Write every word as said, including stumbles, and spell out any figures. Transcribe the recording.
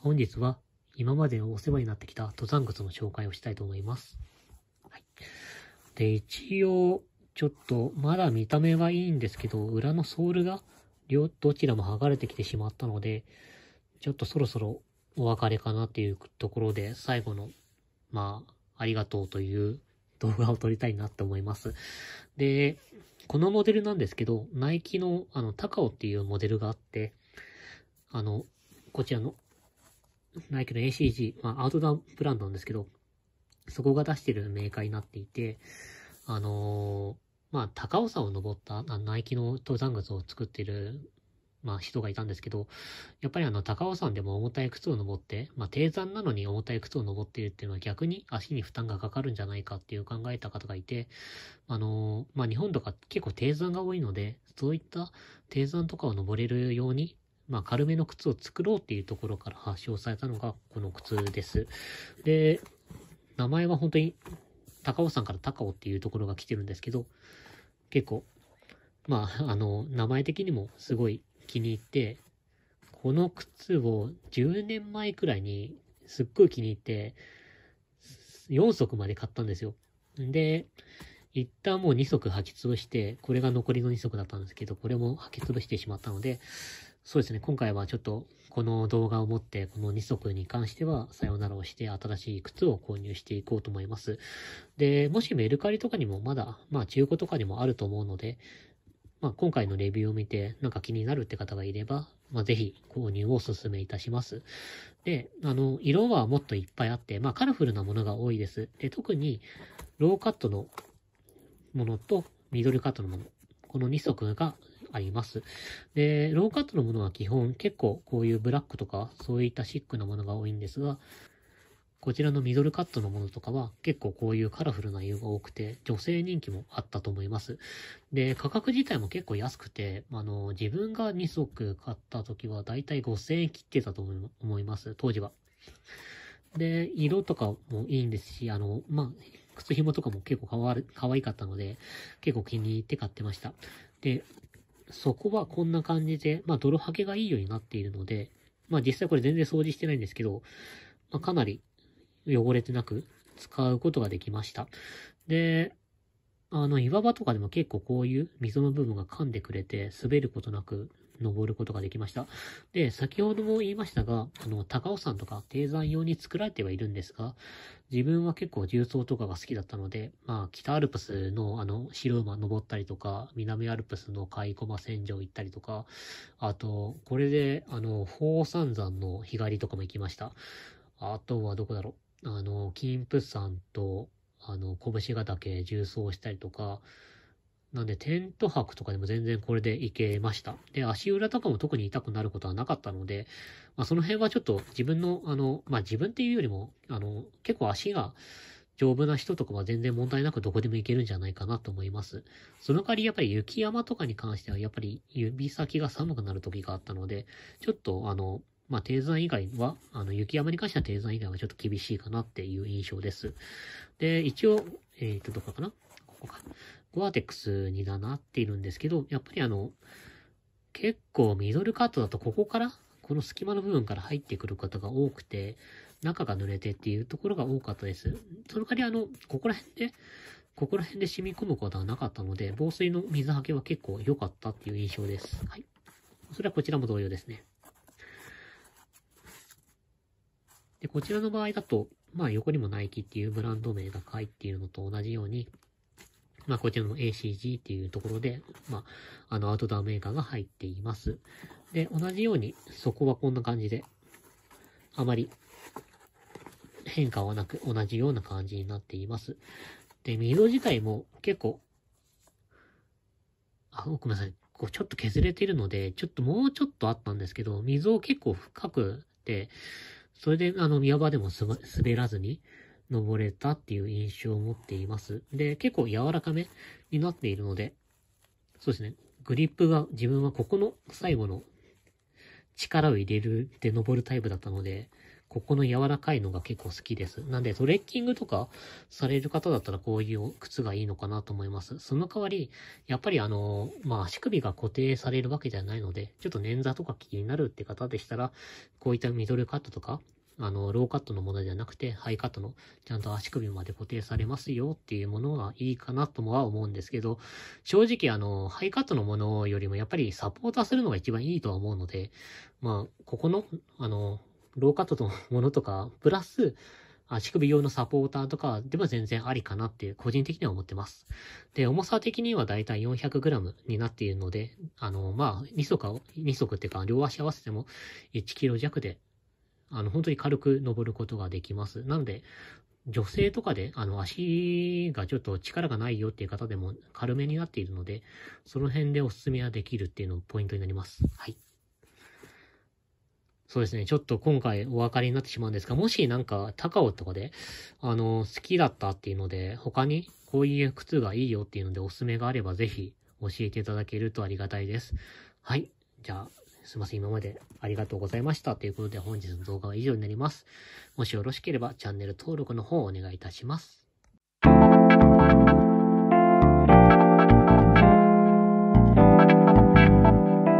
本日は今までお世話になってきた登山靴の紹介をしたいと思います。はい、で、一応、ちょっとまだ見た目はいいんですけど、裏のソールが両どちらも剥がれてきてしまったので、ちょっとそろそろお別れかなっていうところで、最後の、まあ、ありがとうという動画を撮りたいなって思います。で、このモデルなんですけど、ナイキのあの、タカオっていうモデルがあって、あの、こちらの、ナイキの エーシージー、まあ、アウトドアブランドなんですけど、そこが出してるメーカーになっていて、あのー、まあ、高尾山を登ったナイキの登山靴を作ってる、まあ、人がいたんですけど、やっぱりあの、高尾山でも重たい靴を登って、まあ、低山なのに重たい靴を登っているっていうのは逆に足に負担がかかるんじゃないかっていう考えた方がいて、あのー、まあ、日本とか結構低山が多いので、そういった低山とかを登れるように、まあ、軽めの靴を作ろうっていうところから発祥されたのがこの靴です。で、名前は本当に高尾山から高尾っていうところが来てるんですけど、結構、まあ、あの、名前的にもすごい気に入って、この靴をじゅうねんまえくらいにすっごい気に入って、よんそくまで買ったんですよ。で、一旦もうにそく履き潰して、これが残りのにそくだったんですけど、これも履き潰してしまったので、そうですね、今回はちょっとこの動画をもってこのにそくに関してはさよならをして新しい靴を購入していこうと思います。で、もしメルカリとかにもまだ、まあ中古とかにもあると思うので、まあ今回のレビューを見てなんか気になるって方がいれば、まあぜひ購入をお勧めいたします。で、あの、色はもっといっぱいあって、まあカラフルなものが多いです。で、特にローカットのものとミドルカットのもの、このにそくがあります。で、ローカットのものは基本結構こういうブラックとかそういったシックなものが多いんですが、こちらのミドルカットのものとかは結構こういうカラフルな色が多くて女性人気もあったと思います。で、価格自体も結構安くて、あの、自分がにそく買った時はだいたいごせんえん切ってたと思います、当時は。で、色とかもいいんですし、あの、まあ、靴紐とかも結構かわる、可愛かったので、結構気に入って買ってました。で、そこはこんな感じで、まあ、泥はけがいいようになっているので、まあ、実際これ全然掃除してないんですけど、まあ、かなり汚れてなく使うことができました。で、あの、岩場とかでも結構こういう溝の部分が噛んでくれて、滑ることなく登ることができました。で、先ほども言いましたが、あの、高尾山とか低山用に作られてはいるんですが、自分は結構重曹とかが好きだったので、まあ、北アルプスのあの、白馬登ったりとか、南アルプスの甲斐駒山上行ったりとか、あと、これで、あの、鳳山山の日帰りとかも行きました。あとはどこだろう。あの、金峰山と、あの、拳ヶ岳縦走したりとか、なんでテント泊とかでも全然これで行けました。で、足裏とかも特に痛くなることはなかったので、まあその辺はちょっと自分の、あの、まあ自分っていうよりも、あの、結構足が丈夫な人とかは全然問題なくどこでも行けるんじゃないかなと思います。その代わりやっぱり雪山とかに関してはやっぱり指先が寒くなる時があったので、ちょっとあの、まあ、低山以外は、あの、雪山に関しては低山以外はちょっと厳しいかなっていう印象です。で、一応、えっと、どこかな?ここか。ゴアテックスになっているんですけど、やっぱりあの、結構ミドルカットだとここから、この隙間の部分から入ってくる方が多くて、中が濡れてっていうところが多かったです。その代わりあの、ここら辺で、ここら辺で染み込むことはなかったので、防水の水はけは結構良かったっていう印象です。はい。それはこちらも同様ですね。で、こちらの場合だと、まあ横にもナイキっていうブランド名が書いているのと同じように、まあこちらの エーシージー っていうところで、まあ、あのアウトドアメーカーが入っています。で、同じように、そこはこんな感じで、あまり変化はなく同じような感じになっています。で、溝自体も結構、あ、ごめんなさい。こうちょっと削れているので、ちょっともうちょっとあったんですけど、溝を結構深くて、それで、あの、岩場でも滑らずに登れたっていう印象を持っています。で、結構柔らかめになっているので、そうですね、グリップが自分はここの最後の力を入れるで登るタイプだったので、ここの柔らかいのが結構好きです。なんでトレッキングとかされる方だったらこういう靴がいいのかなと思います。その代わり、やっぱりあの、まあ、足首が固定されるわけじゃないので、ちょっと捻挫とか気になるって方でしたら、こういったミドルカットとか、あの、ローカットのものじゃなくて、ハイカットの、ちゃんと足首まで固定されますよっていうものがいいかなともは思うんですけど、正直あの、ハイカットのものよりもやっぱりサポーターするのが一番いいとは思うので、まあ、ここの、あの、ローカットのものとか、プラス、足首用のサポーターとかでも全然ありかなって個人的には思ってます。で、重さ的にはだいたい よんひゃくグラム になっているので、あの、まあ、二足か、二足っていうか、両足合わせてもいちキロ弱で、あの、本当に軽く登ることができます。なので、女性とかで、あの、足がちょっと力がないよっていう方でも軽めになっているので、その辺でおすすめはできるっていうのがポイントになります。はい。そうですね。ちょっと今回お分かりになってしまうんですが、もしなんか高尾とかで、あの、好きだったっていうので、他にこういう靴がいいよっていうのでおすすめがあれば、ぜひ教えていただけるとありがたいです。はい。じゃあ、すいません。今までありがとうございました。ということで本日の動画は以上になります。もしよろしければチャンネル登録の方をお願いいたします。